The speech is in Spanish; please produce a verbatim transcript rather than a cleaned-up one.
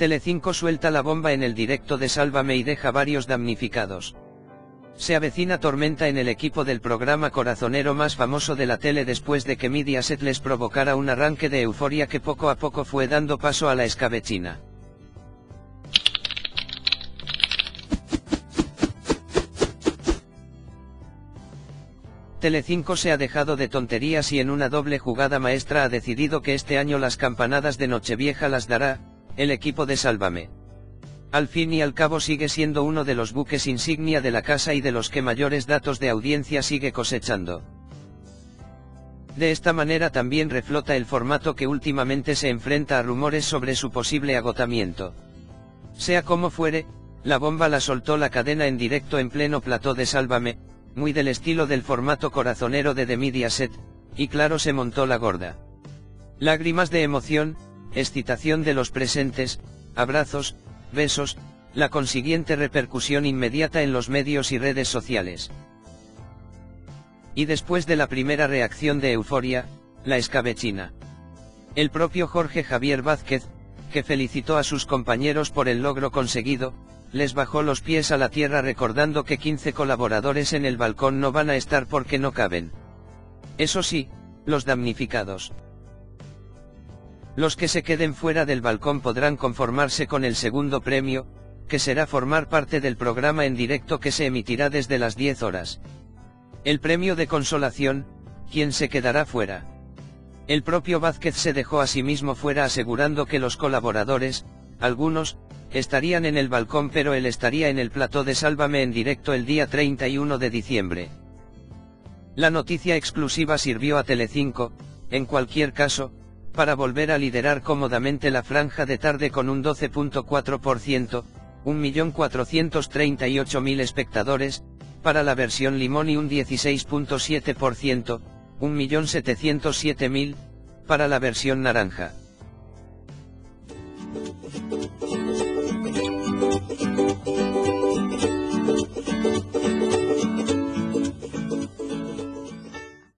Telecinco suelta la bomba en el directo de Sálvame y deja varios damnificados. Se avecina tormenta en el equipo del programa corazonero más famoso de la tele después de que Mediaset les provocara un arranque de euforia que poco a poco fue dando paso a la escabechina. Telecinco se ha dejado de tonterías y en una doble jugada maestra ha decidido que este año las campanadas de Nochevieja las dará el equipo de Sálvame. Al fin y al cabo sigue siendo uno de los buques insignia de la casa y de los que mayores datos de audiencia sigue cosechando. De esta manera también reflota el formato, que últimamente se enfrenta a rumores sobre su posible agotamiento. Sea como fuere, la bomba la soltó la cadena en directo en pleno plató de Sálvame, muy del estilo del formato corazonero de The Mediaset, y claro, se montó la gorda. Lágrimas de emoción, excitación de los presentes, abrazos, besos, la consiguiente repercusión inmediata en los medios y redes sociales. Y después de la primera reacción de euforia, la escabechina. El propio Jorge Javier Vázquez, que felicitó a sus compañeros por el logro conseguido, les bajó los pies a la tierra recordando que quince colaboradores en el balcón no van a estar porque no caben. Eso sí, los damnificados. Los que se queden fuera del balcón podrán conformarse con el segundo premio, que será formar parte del programa en directo que se emitirá desde las diez horas. El premio de consolación, ¿quién se quedará fuera? El propio Vázquez se dejó a sí mismo fuera asegurando que los colaboradores, algunos, estarían en el balcón pero él estaría en el plató de Sálvame en directo el día treinta y uno de diciembre. La noticia exclusiva sirvió a Telecinco, en cualquier caso, para volver a liderar cómodamente la franja de tarde con un doce coma cuatro por ciento, un millón cuatrocientos treinta y ocho mil espectadores, para la versión limón y un dieciséis coma siete por ciento, un millón setecientos siete mil, para la versión naranja.